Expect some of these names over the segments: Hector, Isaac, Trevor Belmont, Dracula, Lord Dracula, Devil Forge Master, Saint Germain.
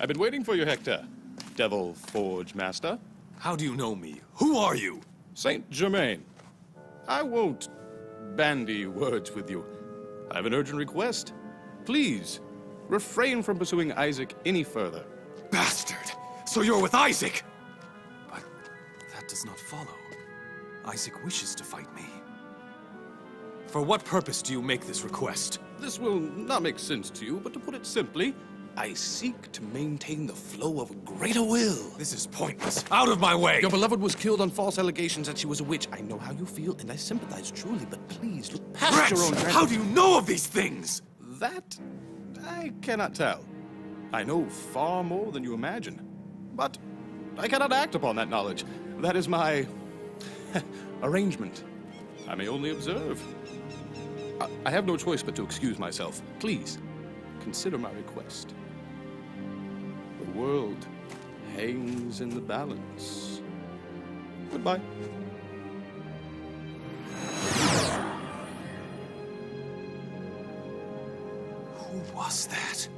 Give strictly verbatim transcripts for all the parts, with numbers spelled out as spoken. I've been waiting for you, Hector. Devil Forge Master. How do you know me? Who are you? Saint Germain. I won't bandy words with you. I have an urgent request. Please, refrain from pursuing Isaac any further. Bastard! So you're with Isaac! But that does not follow. Isaac wishes to fight me. For what purpose do you make this request? This will not make sense to you, but to put it simply, I seek to maintain the flow of a greater will. This is pointless. Out of my way! Your beloved was killed on false allegations that she was a witch. I know how you feel, and I sympathize truly, but please look past Rex, your own... How do you know of these things? That I cannot tell. I know far more than you imagine, but I cannot act upon that knowledge. That is my arrangement. I may only observe. I, I have no choice but to excuse myself. Please, consider my request. The world hangs in the balance. Goodbye. Who was that?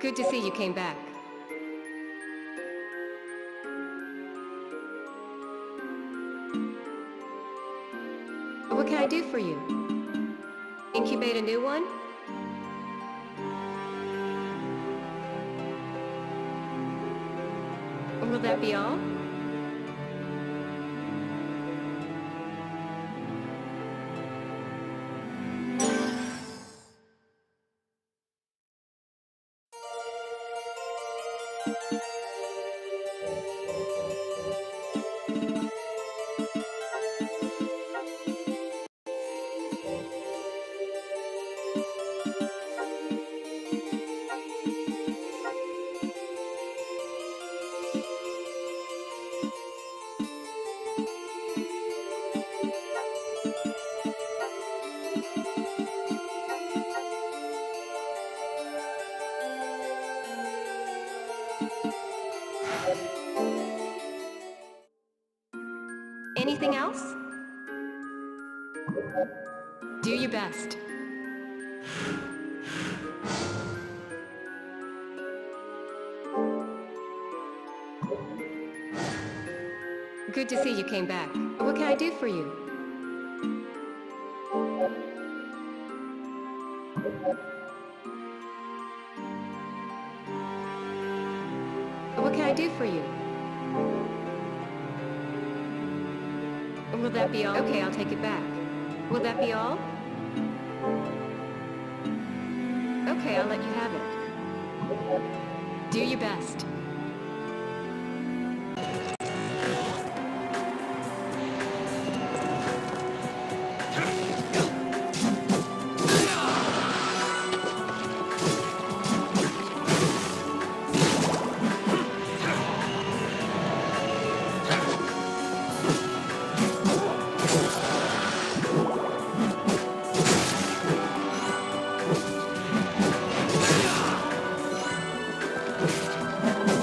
Good to see you came back. What can I do for you? Incubate a new one? Or will that be all? Anything else? Do your best. Good to see you came back. What can I do for you? What can I do for you? Will that be all? Okay, I'll take it back. Will that be all? Okay, I'll let you have it. Do your best. Thank you.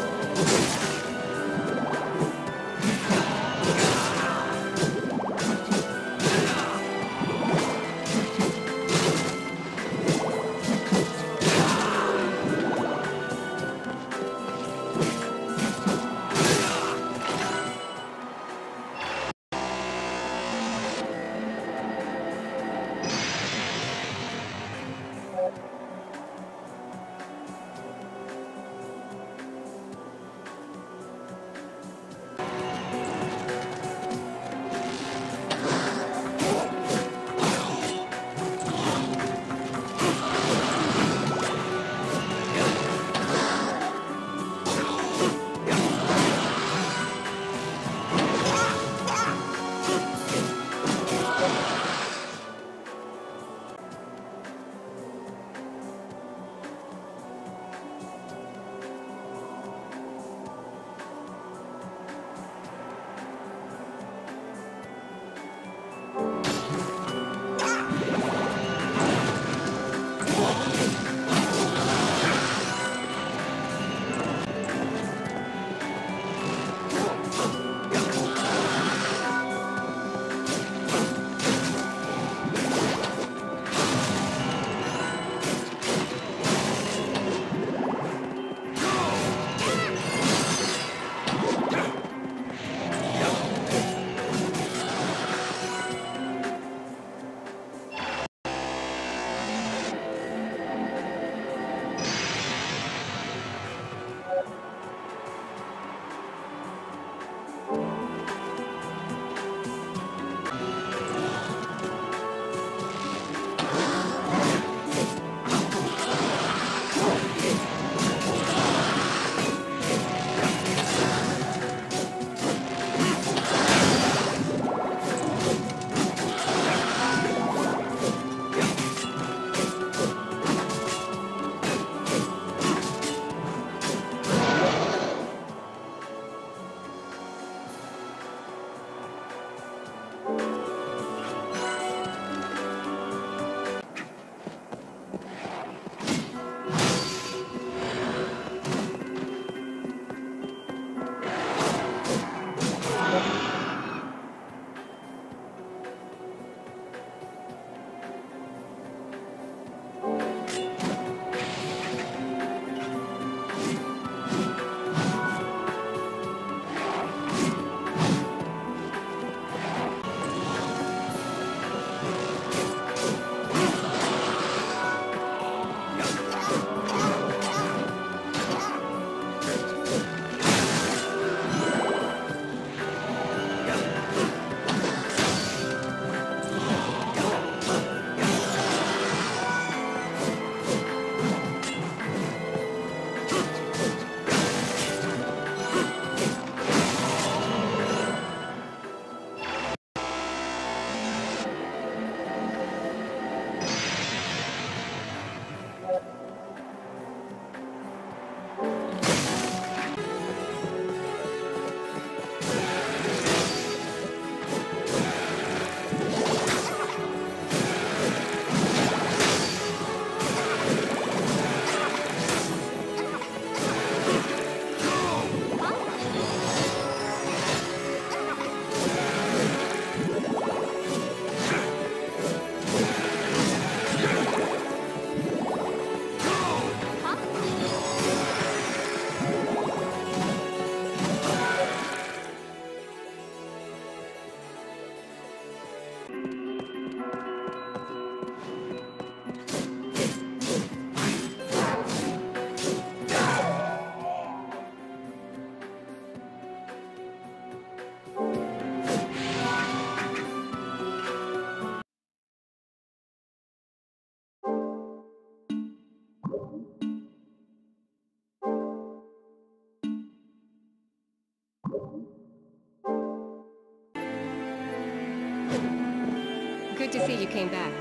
Good to see you came back.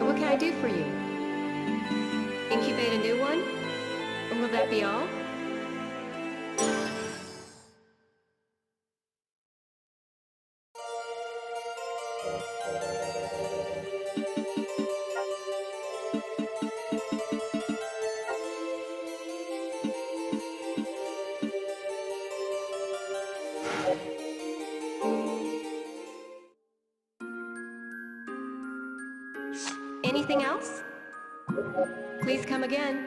What can I do for you? Incubate a new one? Will that be all? Anything else? Please come again.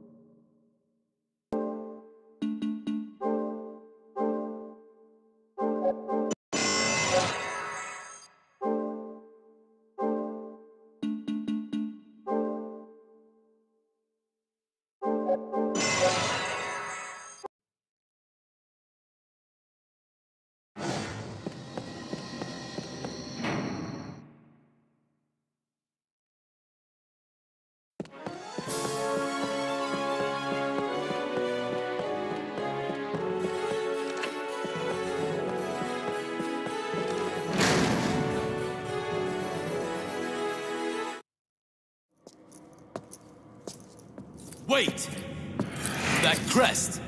Wait! That crest!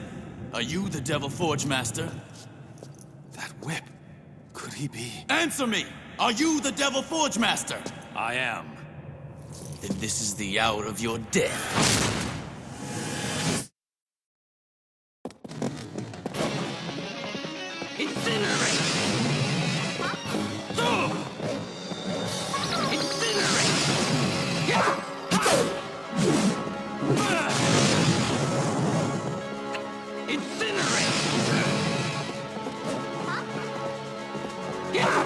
Are you the Devil Forge Master? That whip... could he be... Answer me! Are you the Devil Forge Master? I am. Then this is the hour of your death. Yeah!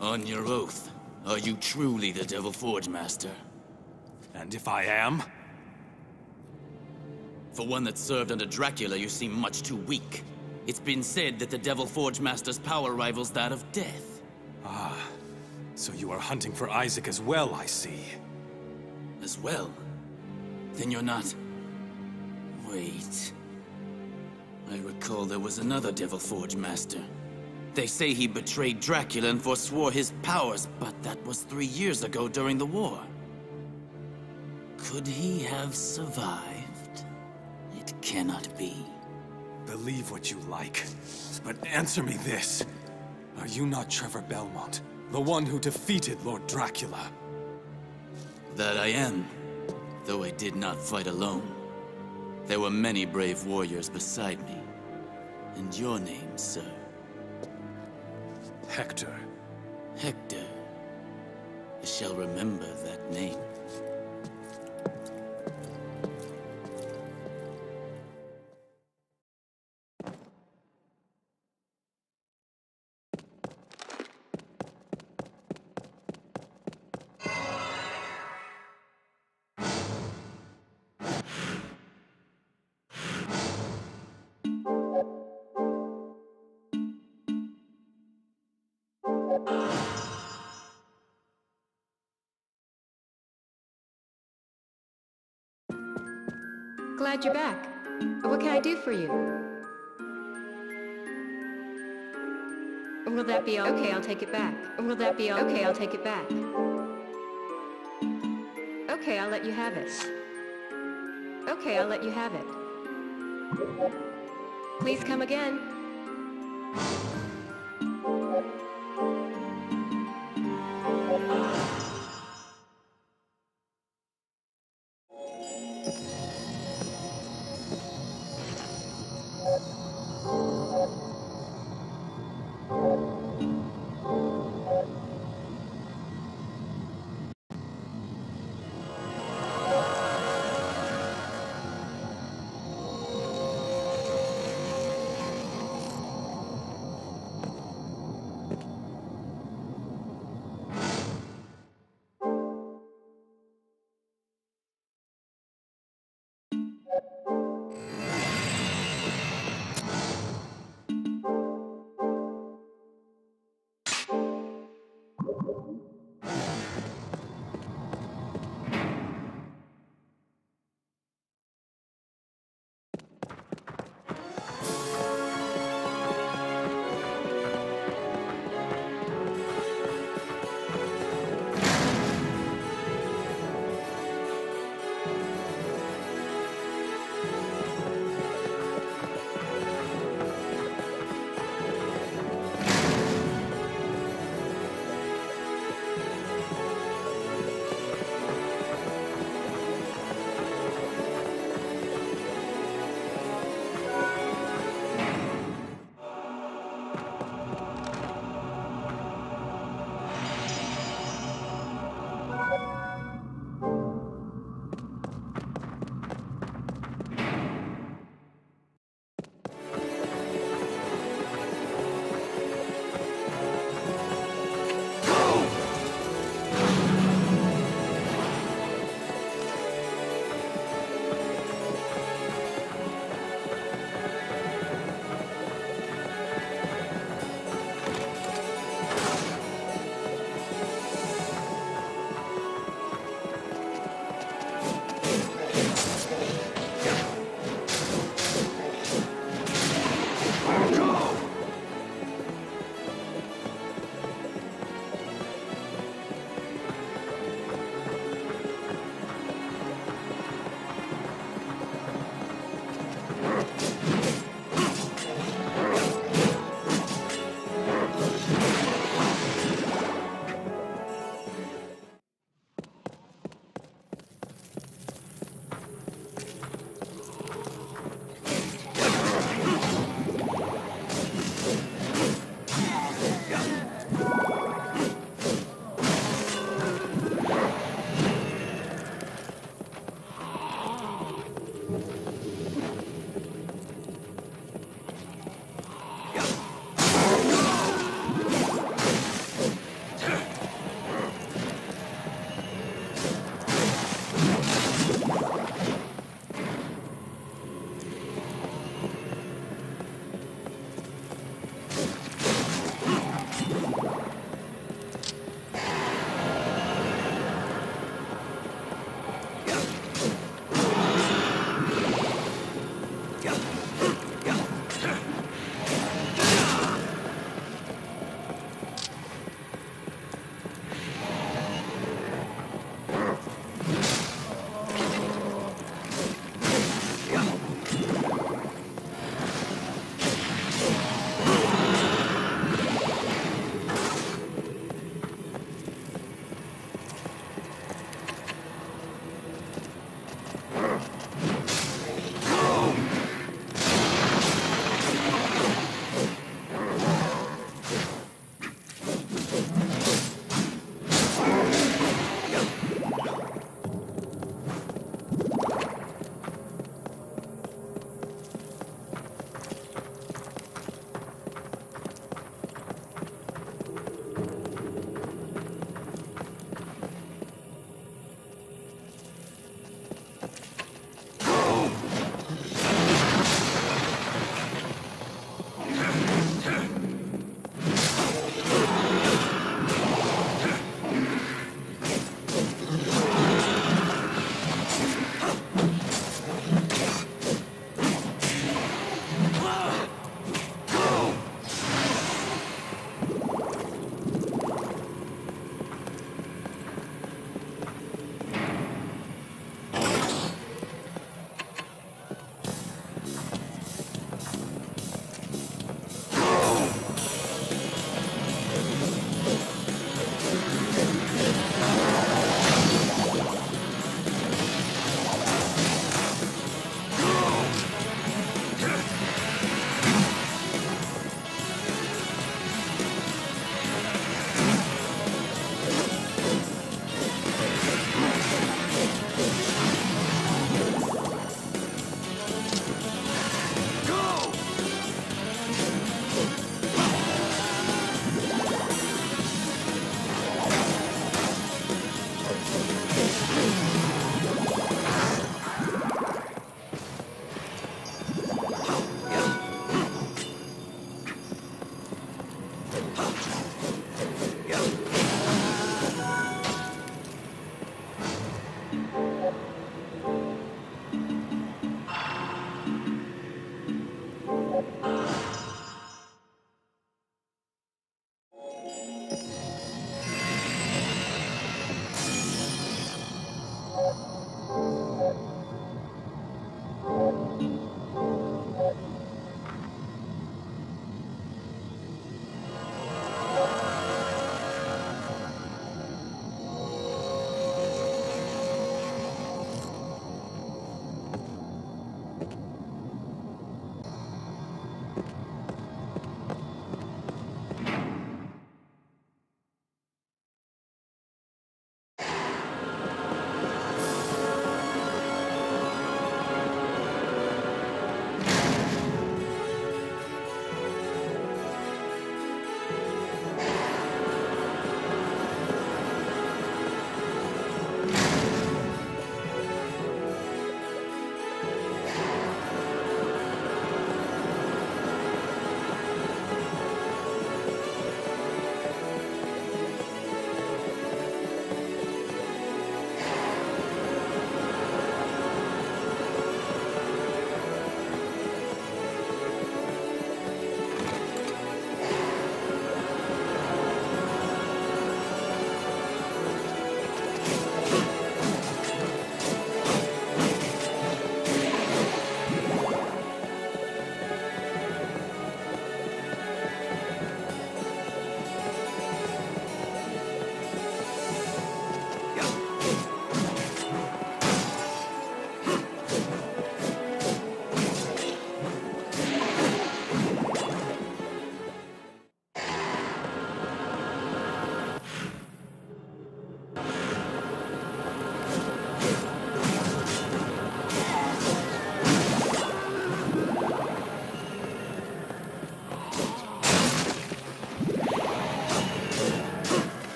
On your oath, are you truly the Devil Forge Master? And if I am? For one that served under Dracula, you seem much too weak. It's been said that the Devil Forge Master's power rivals that of death. Ah, so you are hunting for Isaac as well, I see. As well? Then you're not... Wait... I recall there was another Devil Forge Master. They say he betrayed Dracula and forswore his powers, but that was three years ago during the war. Could he have survived? It cannot be. Believe what you like, but answer me this. Are you not Trevor Belmont, the one who defeated Lord Dracula? That I am, though I did not fight alone. There were many brave warriors beside me. And your name, sir? Hector. Hector. I shall remember that name. glad you're back. What can I do for you? Will that be all? Okay, I'll take it back. Will that be all? Okay, I'll take it back. Okay, I'll let you have it. Okay, I'll let you have it. Please come again.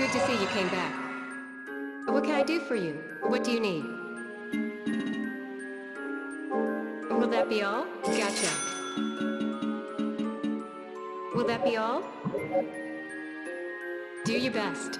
Good to see you came back. What can I do for you? What do you need? Will that be all? Gotcha. Will that be all? Do your best.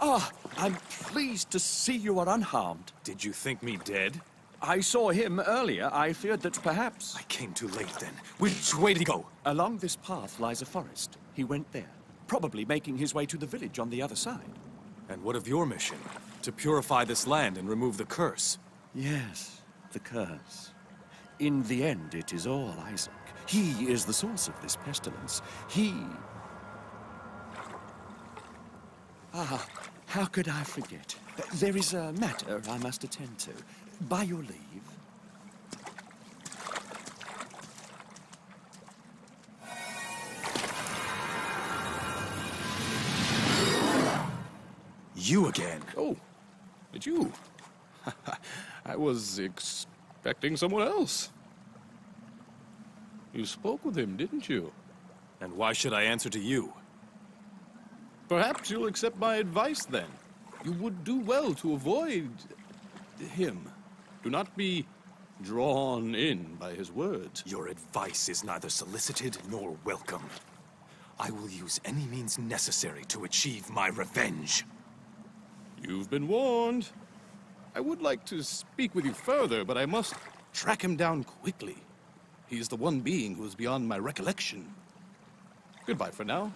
Ah, I'm pleased to see you are unharmed. Did you think me dead? I saw him earlier. I feared that perhaps... I came too late then. Which way did he go? Along this path lies a forest. He went there, probably making his way to the village on the other side. And what of your mission? To purify this land and remove the curse? Yes, the curse. In the end, it is all Isaac. He is the source of this pestilence. He... Ah, how could I forget? There is a matter I must attend to. By your leave. You again. Oh, it's you. I was expecting someone else. You spoke with him, didn't you? And why should I answer to you? Perhaps you'll accept my advice, then. You would do well to avoid... him. Do not be drawn in by his words. Your advice is neither solicited nor welcome. I will use any means necessary to achieve my revenge. You've been warned. I would like to speak with you further, but I must track him down quickly. He is the one being who is beyond my recollection. Goodbye for now.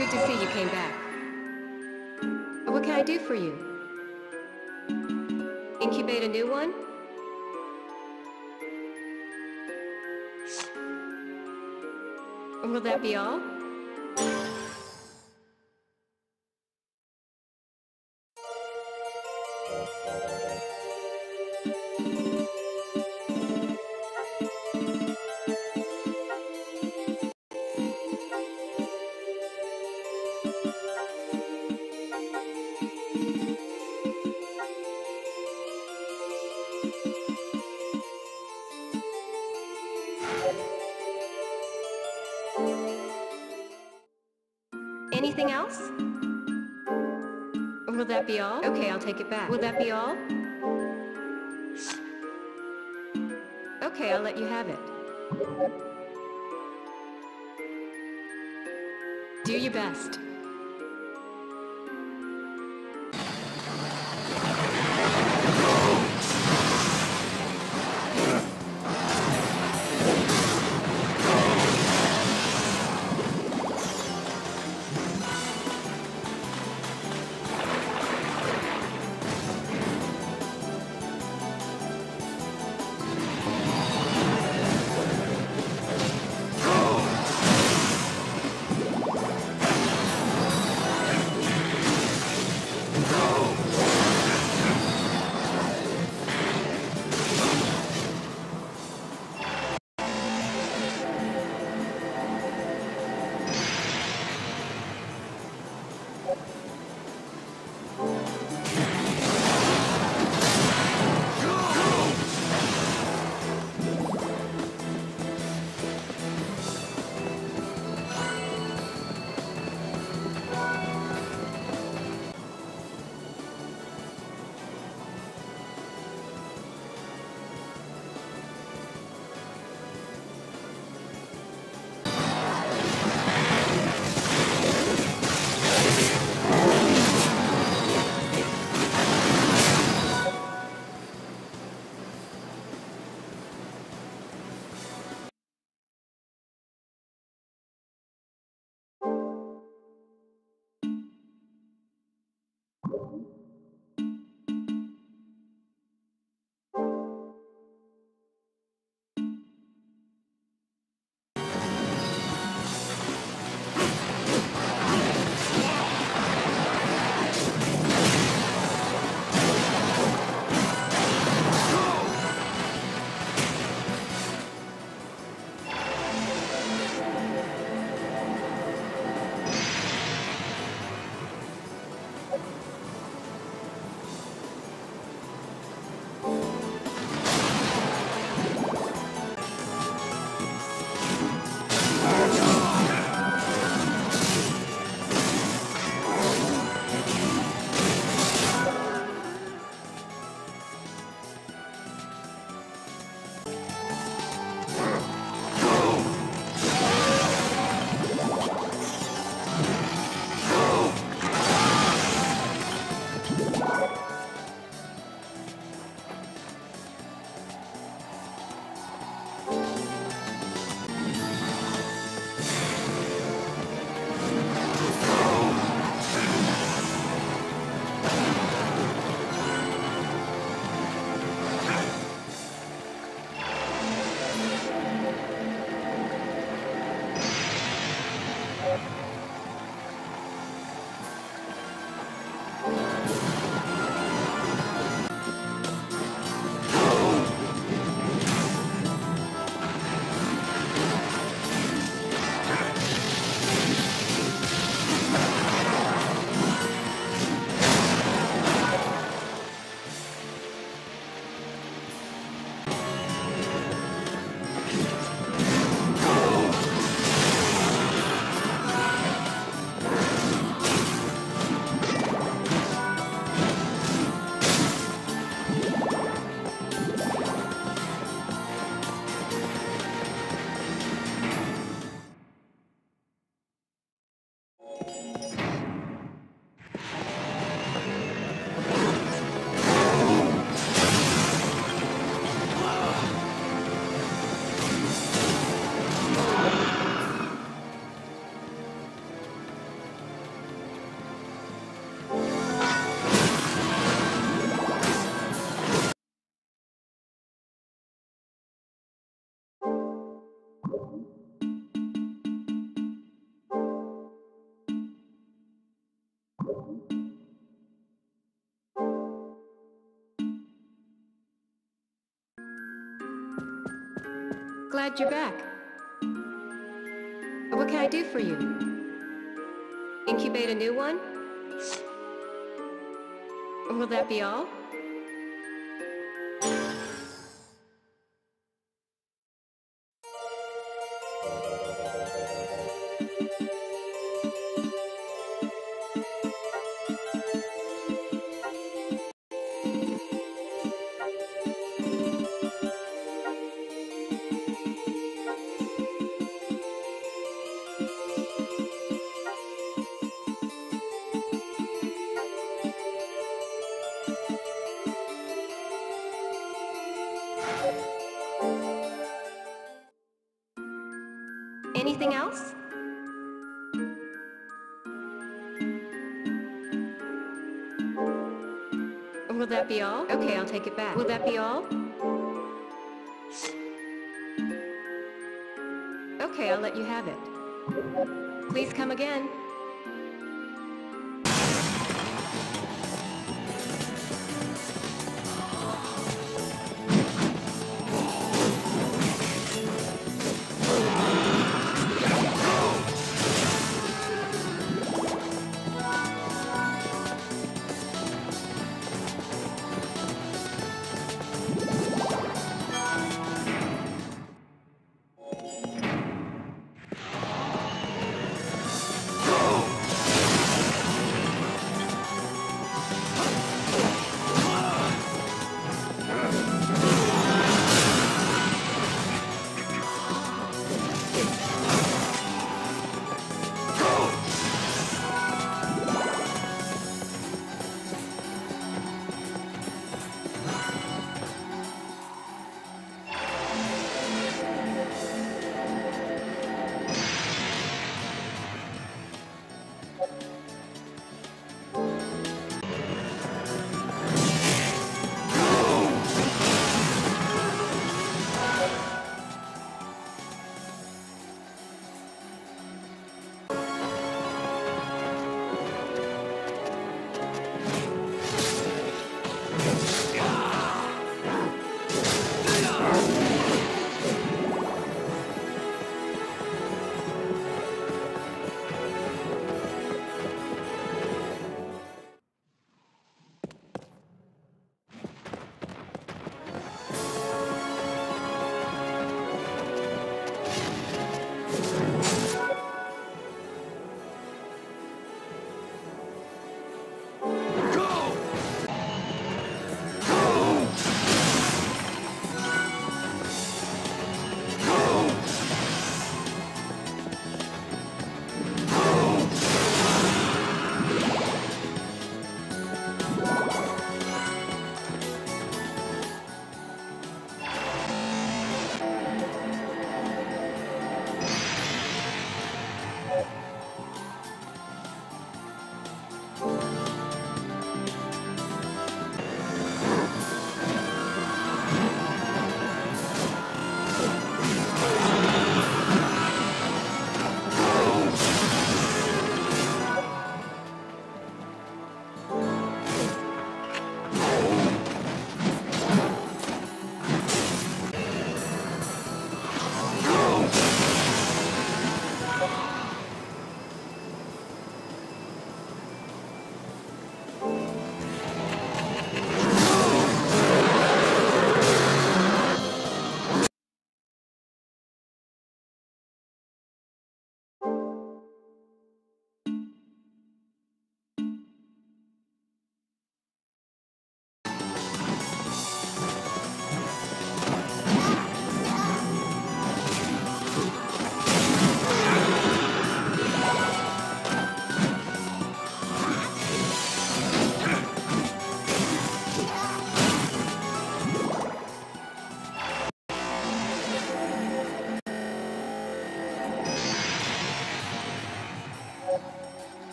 Good to see you came back. What can I do for you? Incubate a new one? Will that be all? Anything else? Will that be all? Okay, I'll take it back. Will that be all? Okay, I'll let you have it. Do your best. Glad you're back. What can I do for you? Incubate a new one? Will that be all? Anything else? Will that be all? Okay, I'll take it back. Will that be all? Okay, I'll let you have it. Please come again. Oh!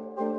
You